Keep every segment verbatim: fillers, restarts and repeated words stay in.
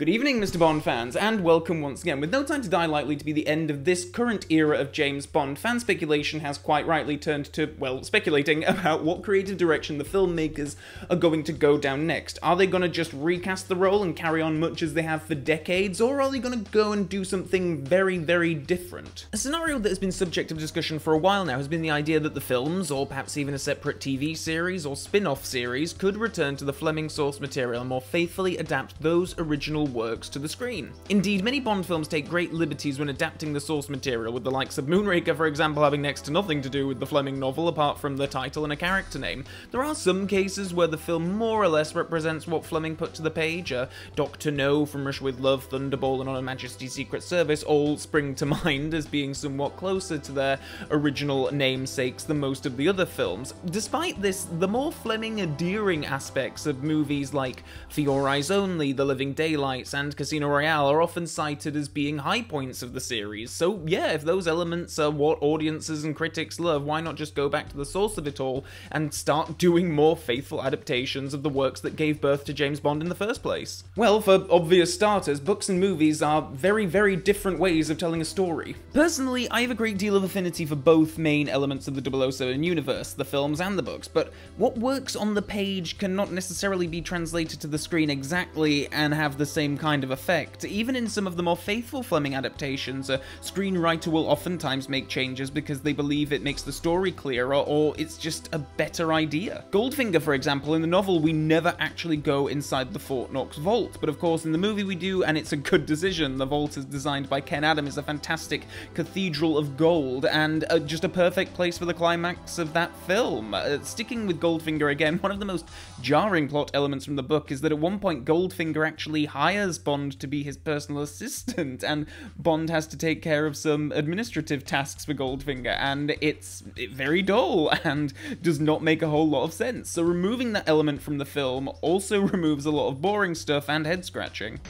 Good evening, Mister Bond fans, and welcome once again. With No Time to Die likely to be the end of this current era of James Bond, fan speculation has quite rightly turned to, well, speculating about what creative direction the filmmakers are going to go down next. Are they going to just recast the role and carry on much as they have for decades, or are they going to go and do something very, very different? A scenario that has been subject to discussion for a while now has been the idea that the films, or perhaps even a separate T V series or spin-off series, could return to the Fleming source material and more faithfully adapt those original works to the screen. Indeed, many Bond films take great liberties when adapting the source material, with the likes of Moonraker, for example, having next to nothing to do with the Fleming novel apart from the title and a character name. There are some cases where the film more or less represents what Fleming put to the page. Uh, Doctor No, From Russia with Love, Thunderball, and On Her Majesty's Secret Service all spring to mind as being somewhat closer to their original namesakes than most of the other films. Despite this, the more Fleming endearing aspects of movies like For Your Eyes Only, The Living Daylights, and Casino Royale are often cited as being high points of the series, so yeah, if those elements are what audiences and critics love, why not just go back to the source of it all and start doing more faithful adaptations of the works that gave birth to James Bond in the first place? Well, for obvious starters, books and movies are very, very different ways of telling a story. Personally, I have a great deal of affinity for both main elements of the double oh seven universe, the films and the books, but what works on the page cannot necessarily be translated to the screen exactly and have the same kind of effect. Even in some of the more faithful Fleming adaptations, a screenwriter will oftentimes make changes because they believe it makes the story clearer or it's just a better idea. Goldfinger, for example, in the novel we never actually go inside the Fort Knox vault, but of course in the movie we do, and it's a good decision. The vault is designed by Ken Adam, is a fantastic cathedral of gold, and uh, just a perfect place for the climax of that film. Uh, sticking with Goldfinger again, one of the most jarring plot elements from the book is that at one point Goldfinger actually hires Bond to be his personal assistant, and Bond has to take care of some administrative tasks for Goldfinger, and it's very dull and does not make a whole lot of sense. So removing that element from the film also removes a lot of boring stuff and head-scratching.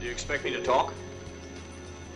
Do you expect me to talk?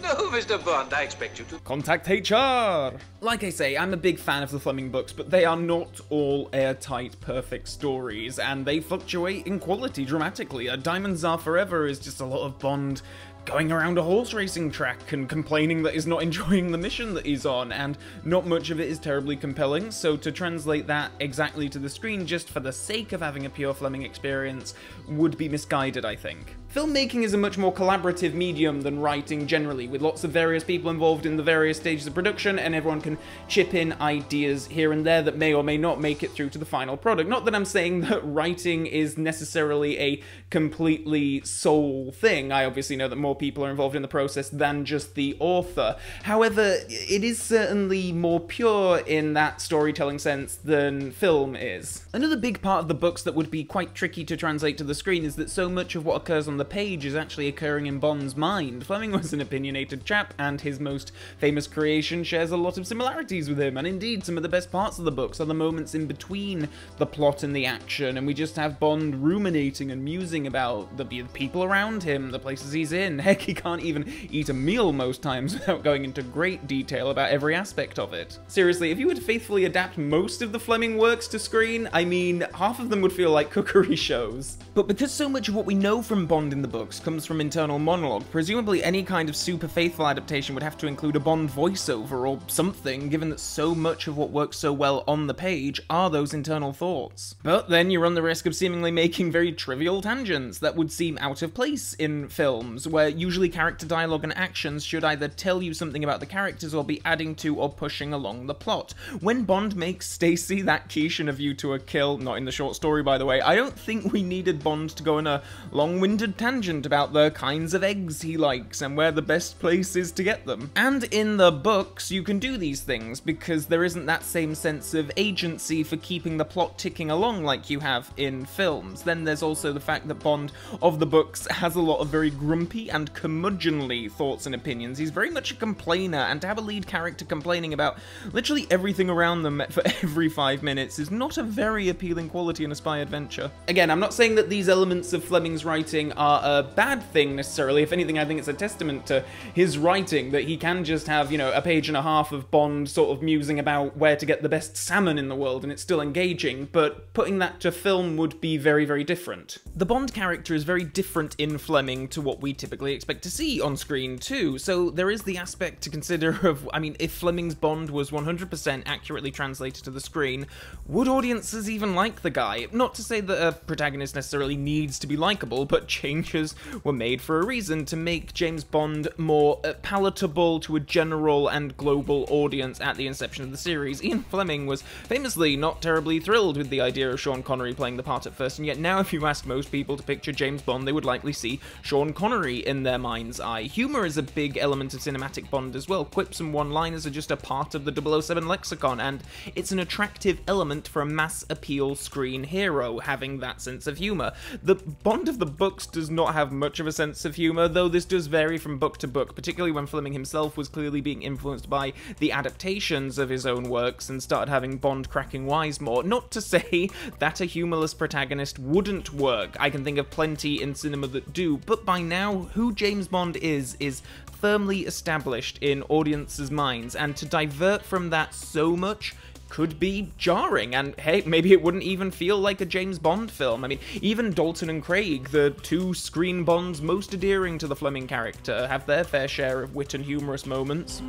No, Mister Bond, I expect you to contact H R! Like I say, I'm a big fan of the Fleming books, but they are not all airtight, perfect stories, and they fluctuate in quality dramatically. Uh, Diamonds Are Forever is just a lot of Bond going around a horse racing track and complaining that he's not enjoying the mission that he's on, and not much of it is terribly compelling, so to translate that exactly to the screen just for the sake of having a pure Fleming experience would be misguided, I think. Filmmaking is a much more collaborative medium than writing generally, with lots of various people involved in the various stages of production, and everyone can chip in ideas here and there that may or may not make it through to the final product. Not that I'm saying that writing is necessarily a completely sole thing. I obviously know that more people are involved in the process than just the author. However, it is certainly more pure in that storytelling sense than film is. Another big part of the books that would be quite tricky to translate to the screen is that so much of what occurs on the page is actually occurring in Bond's mind. Fleming was an opinionated chap, and his most famous creation shares a lot of similarities with him, and indeed some of the best parts of the books are the moments in between the plot and the action, and we just have Bond ruminating and musing about the people around him, the places he's in. Heck, he can't even eat a meal most times without going into great detail about every aspect of it. Seriously, if you were to faithfully adapt most of the Fleming works to screen, I mean, half of them would feel like cookery shows. But because so much of what we know from Bond in the books comes from internal monologue, presumably any kind of super faithful adaptation would have to include a Bond voiceover or something, given that so much of what works so well on the page are those internal thoughts. But then you run the risk of seemingly making very trivial tangents that would seem out of place in films, where usually character dialogue and actions should either tell you something about the characters or be adding to or pushing along the plot. When Bond makes Stacy that quiche in A View to a Kill, not in the short story by the way, I don't think we needed Bond to go on a long-winded tangent about the kinds of eggs he likes and where the best place is to get them. And in the books you can do these things because there isn't that same sense of agency for keeping the plot ticking along like you have in films. Then there's also the fact that Bond of the books has a lot of very grumpy and curmudgeonly thoughts and opinions. He's very much a complainer, and to have a lead character complaining about literally everything around them for every five minutes is not a very appealing quality in a spy adventure. Again, I'm not saying that these elements of Fleming's writing are a bad thing necessarily. If anything, I think it's a testament to his writing that he can just have, you know, a page and a half of Bond Bond sort of musing about where to get the best salmon in the world, and it's still engaging, but putting that to film would be very, very different. The Bond character is very different in Fleming to what we typically expect to see on screen too, so there is the aspect to consider of, I mean, if Fleming's Bond was one hundred percent accurately translated to the screen, would audiences even like the guy? Not to say that a protagonist necessarily needs to be likable, but changes were made for a reason, to make James Bond more palatable to a general and global audience at the inception of the series. Ian Fleming was famously not terribly thrilled with the idea of Sean Connery playing the part at first, and yet now if you asked most people to picture James Bond, they would likely see Sean Connery in their mind's eye. Humour is a big element of cinematic Bond as well. Quips and one-liners are just a part of the double oh seven lexicon, and it's an attractive element for a mass appeal screen hero, having that sense of humour. The Bond of the books does not have much of a sense of humour, though this does vary from book to book, particularly when Fleming himself was clearly being influenced by the adaptations of his own works and started having Bond cracking wise more. Not to say that a humourless protagonist wouldn't work. I can think of plenty in cinema that do, but by now, who James Bond is, is firmly established in audiences' minds, and to divert from that so much could be jarring, and hey, maybe it wouldn't even feel like a James Bond film. I mean, even Dalton and Craig, the two screen Bonds most endearing to the Fleming character, have their fair share of wit and humorous moments.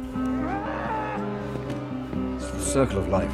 It's the circle of life.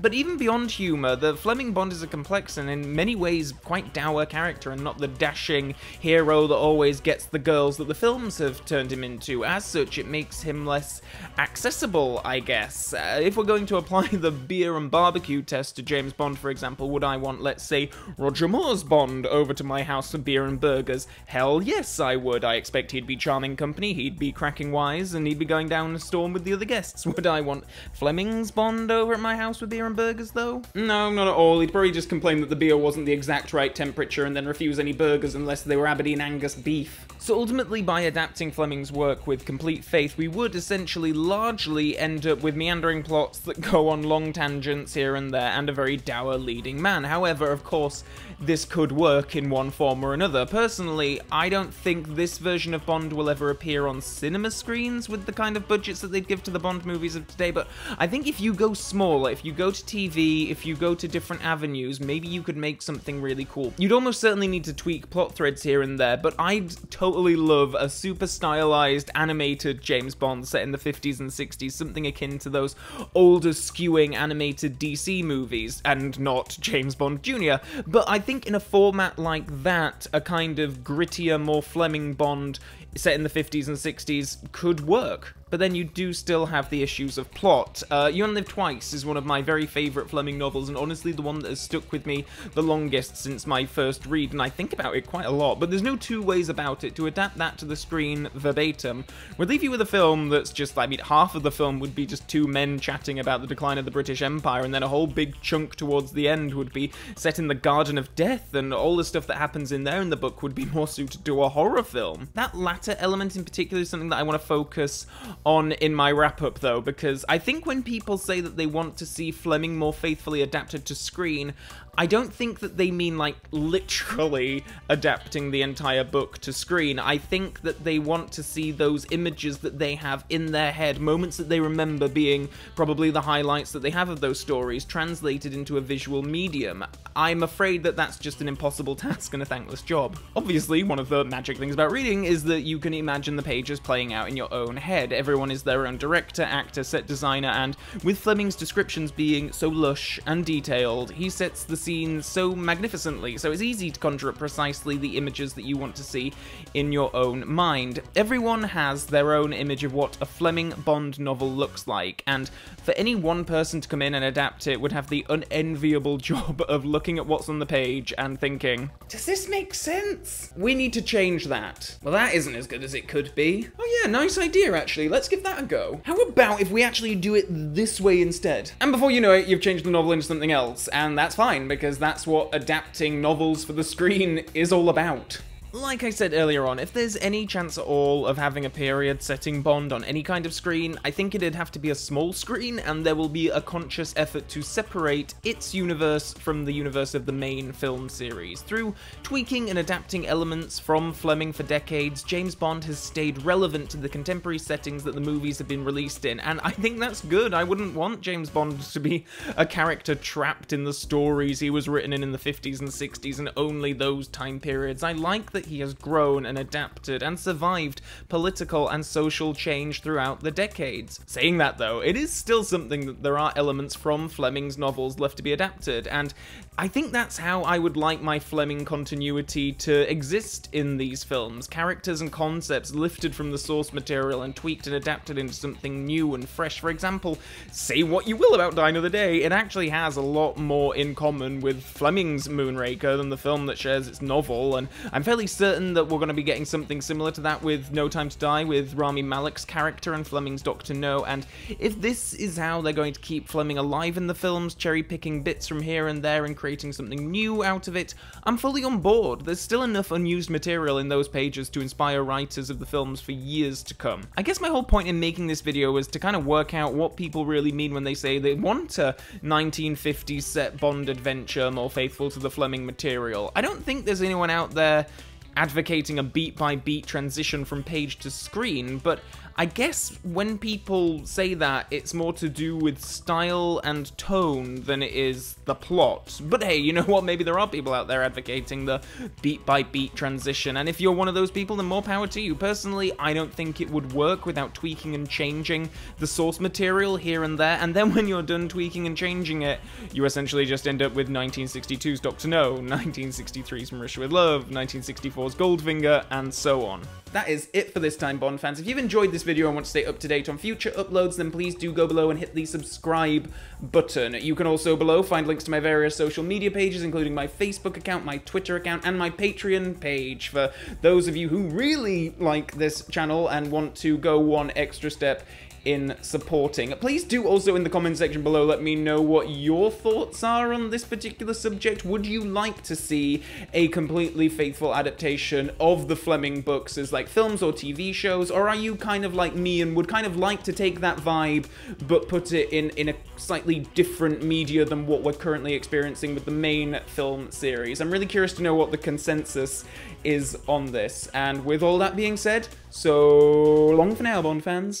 But even beyond humour, the Fleming Bond is a complex and in many ways quite dour character, and not the dashing hero that always gets the girls that the films have turned him into. As such, it makes him less accessible, I guess. Uh, if we're going to apply the beer and barbecue test to James Bond, for example, would I want, let's say, Roger Moore's Bond over to my house for beer and burgers? Hell yes, I would. I expect he'd be charming company, he'd be cracking wise, and he'd be going down a storm with the other guests. Would I want Fleming's Bond over at my house with beer and burgers though? No, not at all. He'd probably just complain that the beer wasn't the exact right temperature and then refuse any burgers unless they were Aberdeen Angus beef. So ultimately, by adapting Fleming's work with complete faith, we would essentially largely end up with meandering plots that go on long tangents here and there and a very dour leading man. However, of course, this could work in one form or another. Personally, I don't think this version of Bond will ever appear on cinema screens with the kind of budgets that they'd give to the Bond movies of today, but I think if you go smaller, if you go to T V, if you go to different avenues, maybe you could make something really cool. You'd almost certainly need to tweak plot threads here and there, but I'd totally love a super stylized, animated James Bond set in the fifties and sixties, something akin to those older, skewing animated D C movies, and not James Bond Junior But I think in a format like that, a kind of grittier, more Fleming Bond set in the fifties and sixties could work. But then you do still have the issues of plot. Uh, You Only Live Twice is one of my very favourite Fleming novels, and honestly the one that has stuck with me the longest since my first read, and I think about it quite a lot, but there's no two ways about it. To adapt that to the screen verbatim would leave you with a film that's just, I mean, half of the film would be just two men chatting about the decline of the British Empire, and then a whole big chunk towards the end would be set in the Garden of Death, and all the stuff that happens in there in the book would be more suited to a horror film. That latter element in particular is something that I want to focus on on in my wrap-up though, because I think when people say that they want to see Fleming more faithfully adapted to screen, I don't think that they mean like literally adapting the entire book to screen. I think that they want to see those images that they have in their head, moments that they remember being probably the highlights that they have of those stories, translated into a visual medium. I'm afraid that that's just an impossible task and a thankless job. Obviously, one of the magic things about reading is that you can imagine the pages playing out in your own head. Every Everyone is their own director, actor, set designer, and with Fleming's descriptions being so lush and detailed, he sets the scene so magnificently, so it's easy to conjure up precisely the images that you want to see in your own mind. Everyone has their own image of what a Fleming Bond novel looks like, and for any one person to come in and adapt it would have the unenviable job of looking at what's on the page and thinking, does this make sense? We need to change that. Well, that isn't as good as it could be. Oh yeah, nice idea actually. Let's Let's give that a go. How about if we actually do it this way instead? And before you know it, you've changed the novel into something else, and that's fine, because that's what adapting novels for the screen is all about. Like I said earlier on, if there's any chance at all of having a period setting Bond on any kind of screen, I think it'd have to be a small screen, and there will be a conscious effort to separate its universe from the universe of the main film series. Through tweaking and adapting elements from Fleming for decades, James Bond has stayed relevant to the contemporary settings that the movies have been released in, and I think that's good. I wouldn't want James Bond to be a character trapped in the stories he was written in in the fifties and sixties and only those time periods. I like that he has grown and adapted and survived political and social change throughout the decades. Saying that though, it is still something that there are elements from Fleming's novels left to be adapted, and I think that's how I would like my Fleming continuity to exist in these films. Characters and concepts lifted from the source material and tweaked and adapted into something new and fresh. For example, say what you will about Die Another Day, it actually has a lot more in common with Fleming's Moonraker than the film that shares its novel, and I'm fairly certain that we're going to be getting something similar to that with No Time to Die, with Rami Malek's character and Fleming's Doctor No, and if this is how they're going to keep Fleming alive in the films, cherry-picking bits from here and there and creating something new out of it, I'm fully on board. There's still enough unused material in those pages to inspire writers of the films for years to come. I guess my whole point in making this video was to kind of work out what people really mean when they say they want a nineteen fifties set Bond adventure more faithful to the Fleming material. I don't think there's anyone out there advocating a beat-by-beat transition from page to screen, but I guess when people say that, it's more to do with style and tone than it is the plot. But hey, you know what, maybe there are people out there advocating the beat-by-beat transition, and if you're one of those people, then more power to you. Personally, I don't think it would work without tweaking and changing the source material here and there, and then when you're done tweaking and changing it, you essentially just end up with nineteen sixty-two's Doctor No, nineteen sixty-three's From Russia with Love, nineteen sixty-four's Goldfinger, and so on. That is it for this time, Bond fans. If you've enjoyed this video and want to stay up to date on future uploads, then please do go below and hit the subscribe button. You can also below find links to my various social media pages, including my Facebook account, my Twitter account, and my Patreon page. For those of you who really like this channel and want to go one extra step in supporting. Please do also in the comment section below let me know what your thoughts are on this particular subject. Would you like to see a completely faithful adaptation of the Fleming books as like films or T V shows, or are you kind of like me and would kind of like to take that vibe but put it in, in a slightly different media than what we're currently experiencing with the main film series? I'm really curious to know what the consensus is on this, and with all that being said, so long for now, Bond fans.